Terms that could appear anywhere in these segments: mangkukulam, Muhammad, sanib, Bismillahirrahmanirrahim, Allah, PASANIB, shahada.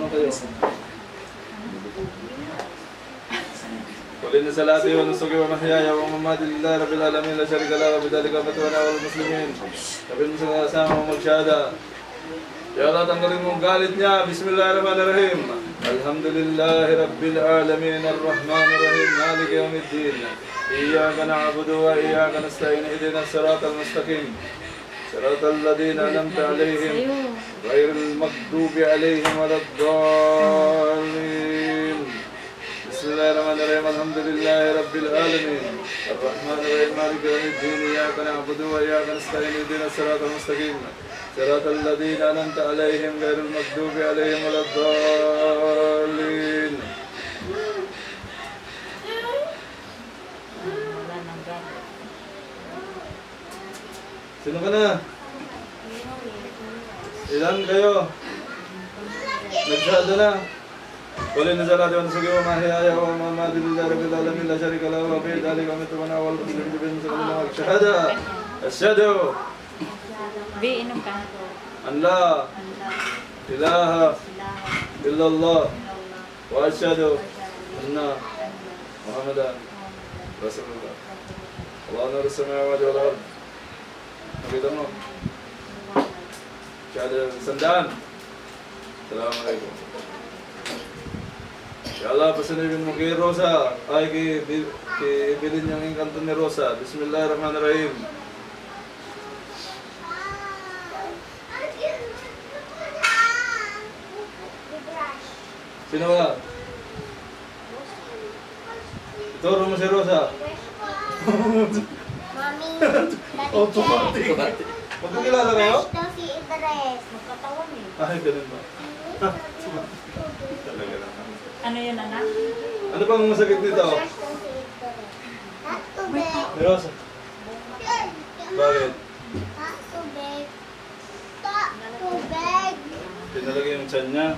ona da yasak. وَلِنَّ سَلَاتِي وَنُسُكِي وَمَحْيَايَ وَمَمَاتِ لِلَّهِ رَبِّ الْعَالَمِينَ لَا شَرِيكَ لَهُ وَبِذَلِكَ أُمِرْتُ وَأَنَا أَوَّلُ الْمُسْلِمِينَ رَبِّ اغْفِرْ لِي وَارْحَمْنِي وَأَنْتَ خَيْرُ الرَّاحِمِينَ Ya Allah, tanggalin mong galit niya. Bismillahirrahmanirrahim. Elhamdülillahi Rabbil alemin. Errahmanirrahim. Maliki yevmiddin. İyyâke na'budu ve iyyâke nestaîn. İhdinas sirâtal mustakîm. Sirâtal lezîne en'amte aleyhim. Gayril mağdûbi aleyhim veleddâllîn. Bismillahirrahmanirrahim. Elhamdülillahi Rabbil alemin. Errahmanirrahim. Maliki yevmiddin. İyyâke na'budu ve iyyâke nestaîn. İhdinas sirâtal mustakîm. Sirâtal lezîne en'amte aleyhim. Gayril mağdûbi aleyhim veleddâllîn. Sino ka na? Ilan kayo? Nagsado na? قولنا زلات ونسقي وما هي آية وما ما دل الله رب العالمين لا شريك له وفي ذلك أمرت وأنا أول مسلم بالمسلمين الشهادة الشهادة أن لا إله إلا الله وأشهد أن محمدا رسول الله الله نور السماوات والأرض أبيضنا شهادة سندان السلام عليكم Allah pasanibin mo kay Rosa, ay kay bilin niya ng kanto ni Rosa. Bismillahirrahmanirrahim. Sino ba? Ituro mo si Rosa. Mami, automatic. Magkakilala kayo? Ito si Idris. Magkatawan eh. Ay, ganun ba? Talaga lang. Ano yun, anak? Ano bang masakit nito? Not to Rosa. Bakit? Not to bed. Not to bed. Pinalagay yung tiyan niya.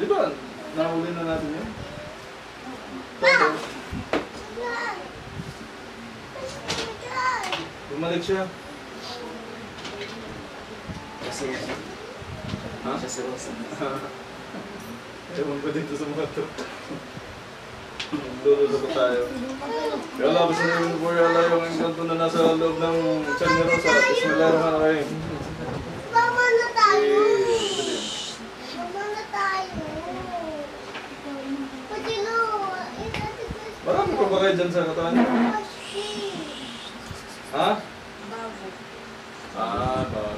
Di ba? Nahuli na natin yun? Bumalik siya. Ha? Siya si Rosa. Ewan ko dito sa mga to. Lululog tayo. Kaya labas na yung buhay ala yung engkanto na nasa loob ng tiyan ni Rosa. Bismillahirrahmanirrahim. Mama na tayo! Mama na tayo! Pati no! Marami ko ba kayo dyan sa katawan niyo? Ha? Bago. Ah, bago.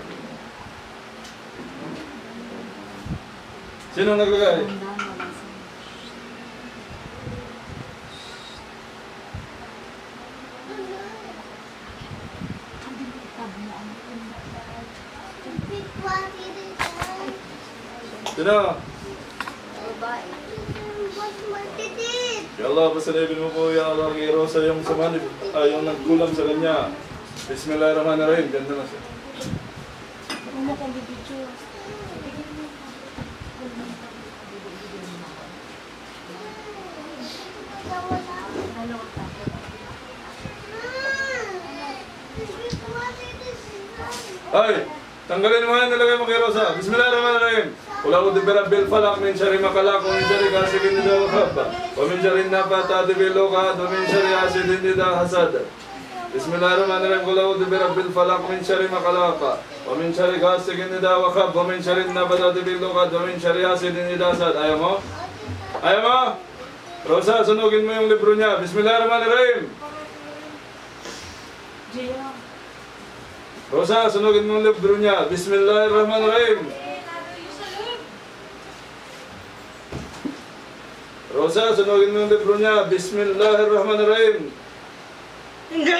Sino naglagay? Sino? Ya Allah, pasalibin mo po ya Allah kay Rosa yung sumanib ay yung nagkulam sa kanya. Bismillahirrahmanirrahim. Ganda na siya. Ay, tanggalin mo yan, nilagay mo kay Rosa. Bismillahirrahmanirrahim. Qul a'udhu birabbil falaq min syarri ma khalaq wa min syarri ghasiqin idha waqab wa min syarri an-nafathati fil 'uqad wa min syarri hasidin idha hasad. Bismillahirrahmanirrahim. Qul a'udhu birabbil falaq min syarri ma khalaq wa min syarri ghasiqin idha waqab wa min syarri an-nafathati fil 'uqad wa min syarri hasidin idha hasad. Ayaw mo? Ayaw mo? Rosa, sunugin mo yung libro niya. Bismillahirrahmanirrahim. Rosa, sunugin mo ang libro niya. Bismillahirrahmanirrahim. Rosa, sunugin mo ang libro niya. Bismillahirrahmanirrahim. Hindi.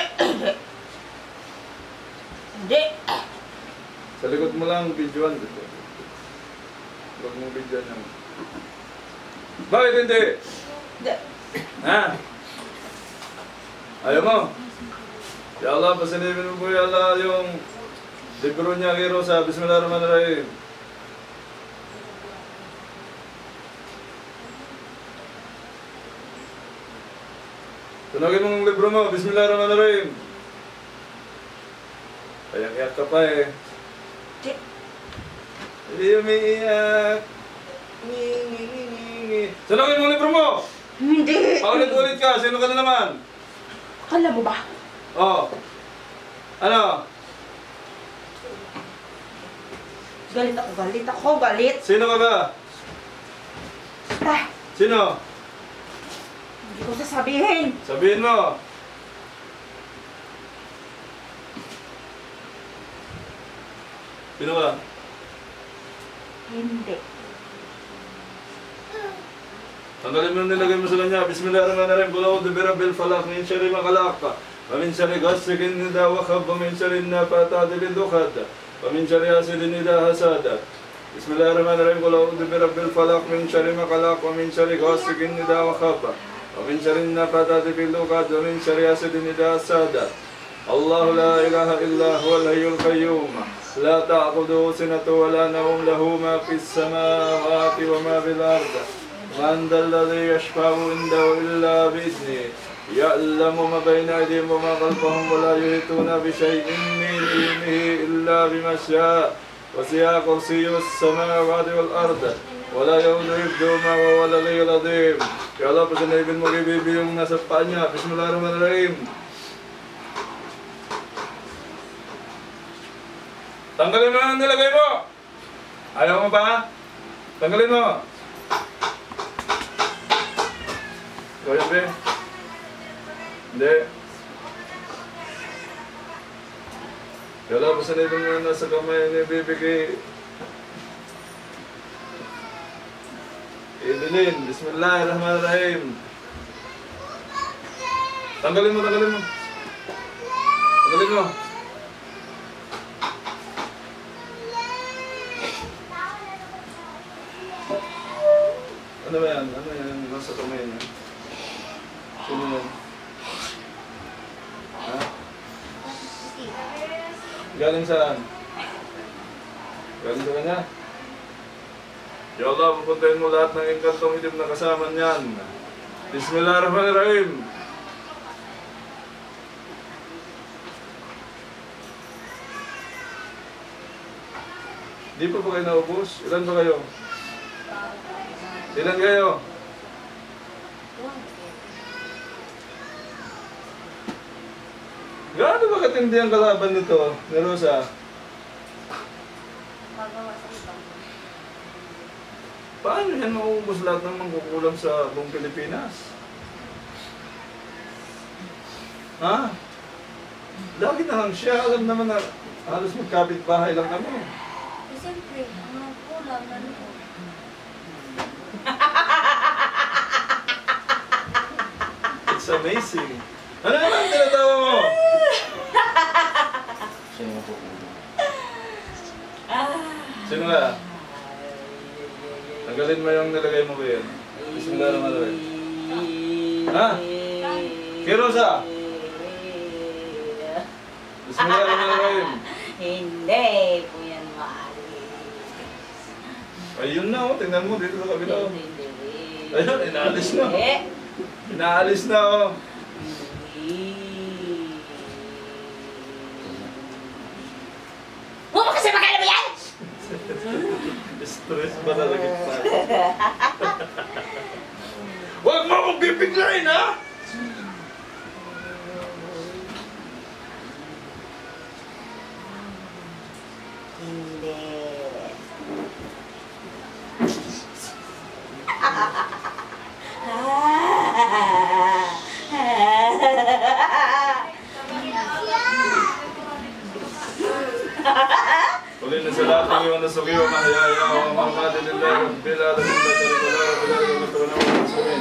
Hindi. Sa likod mo lang, videoan. Huwag mong videoan niya. Bakit hindi? Hindi. Ha? Ayaw mo? Ya Allah, pasilipin mo po ya Allah yung libro niya kay Rosa. Bismillahirrahmanirrahim. Tunogin mong libro mo. Bismillahirrahmanirrahim. Paiyak-iyak ka pa eh. Hindi umiiyak. Ngingingingingi. Sunogin mo ang libro mo! Hindi! Paulit-ulit ka! Sino ka na naman? Akala mo ba? Oo. Ano? Galit ako, galit ako, galit! Sino ka ba? Basta! Sino? Hindi ko sasabihin! Sabihin mo! Sino ka? Hindi. Tanggalin mo nilagay mo sila niya. Bismillahirrahmanirrahim. Bulaw dibirabil falak. Min syari makalakka. Pamin syari gasikin nida wakab. Pamin syari napatadilin dukhada. Pamin syari asilin nida hasada. Bismillahirrahmanirrahim. Bulaw dibirabil falak. Min syari makalakka. Pamin syari gasikin nida wakab. Pamin syari napatadilin dukhada. Pamin syari asilin nida hasada. Allahu la ilaha illa huwal hayyul qayyum. لا تعقده سنة ولا نوم له ما في السماوات وما في الأرض من ذا الذي يشفع عنده إلا بإذنه يعلم ما بين أيديهم وما خلفهم ولا يحيطون بشيء من علمه إلا بما شاء وسع كرسيه السماوات والأرض ولا يؤوده حفظهما وهو العلي العظيم. Ya Allah, pesanlah ibn Mughibib yang nasabnya. Bismillahirrahmanirrahim. Tanggalin mo na ang nilagay mo! Ayaw mo ba? Tanggalin mo! Gawin ba? Hindi. Wala pa sa nito na nasa kamay na ibibigay. Idilin. Bismillahirrahmanirrahim. Tanggalin mo, tanggalin mo. Tanggalin mo. Ano yan? Ano yan? Nasa kamay niya? Sino yan? Ha? Galing saan? Galing sa kanya? Ya Allah, pupuntahin mo lahat ng engkantong itim na kasama niyan. Bismillahirrahmanirrahim. Di pa ba kayo naubos? Ilan ba kayo? Ilan kayo? Gaano ba katindi ang kalaban nito, ni Rosa? Paano yan mauubos lahat ng mangkukulam sa buong Pilipinas? Ha? Lagi na lang siya. Alam naman na halos magkapit-bahay lang kami. Siyempre, ang mangkukulam na nito. It's amazing. Ano naman ang tinatawa mo? Sino mo po? Sino ka? Tagalin mo yung nilagay mo ko yun. Bismillah naman rin. Ha? Kay Rosa? Bismillah naman rin. Hindi po yan maalis. Ayun na o. Tingnan mo dito sa kabila o. Ayun, inaalis na o. Inaalis na o. Huwag mo kasi magkala mo yan! Stress ba talaga pa? Huwag mo akong bibiglain ha! Hindi. Kulin na sa lahat ng iyong nasukiyo, mahayaya o mamati nila, bila na sila sa likala, bila na matulungan ng sumin.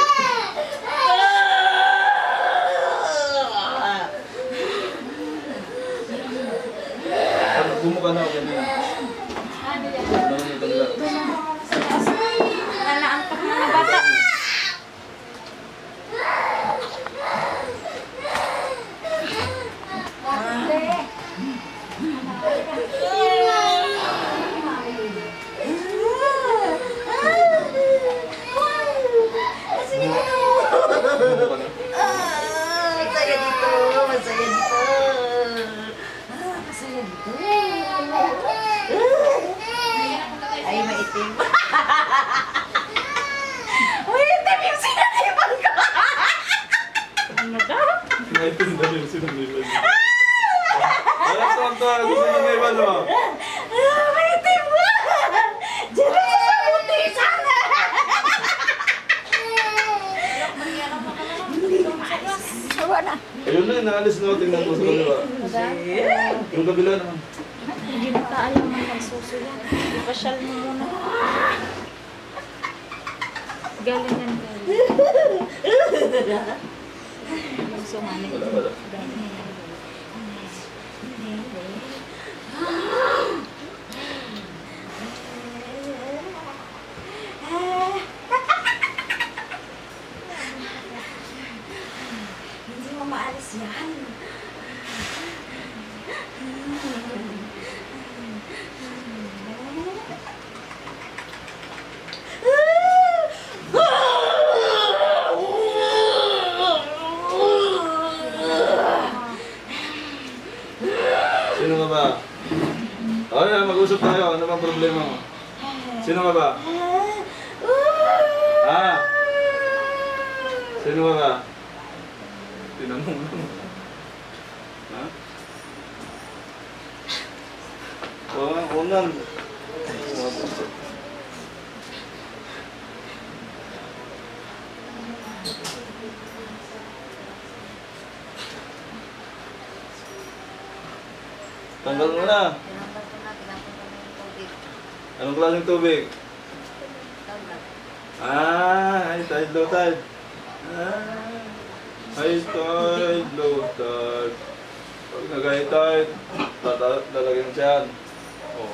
Bumuka na ako ganyan. Nalaantok na na bata. Ayun na, inaalis na. Tingnan mo sa kaliwa. Yung kabila naman. Hindi mo tayo naman magsusulat. Ipasyal mo muna. Galingan ka. Magsumanin. Wala, wala. Sino ka ba? O yan, mag-usap tayo. Ano bang problema mo? Sino ka ba? Ha? Sino ka ba? Tinanong lang. Ha? Oo nga. Tanggal mo na. Anong klaseng tubig? Ah, high tide, low tide. Ah, high tide, low tide. Pag nag-high tide, lalagyan siyan. Oo.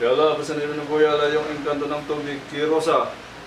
Yala, pasanin mo na po yala yung engkanto ng tubig. Kirosa.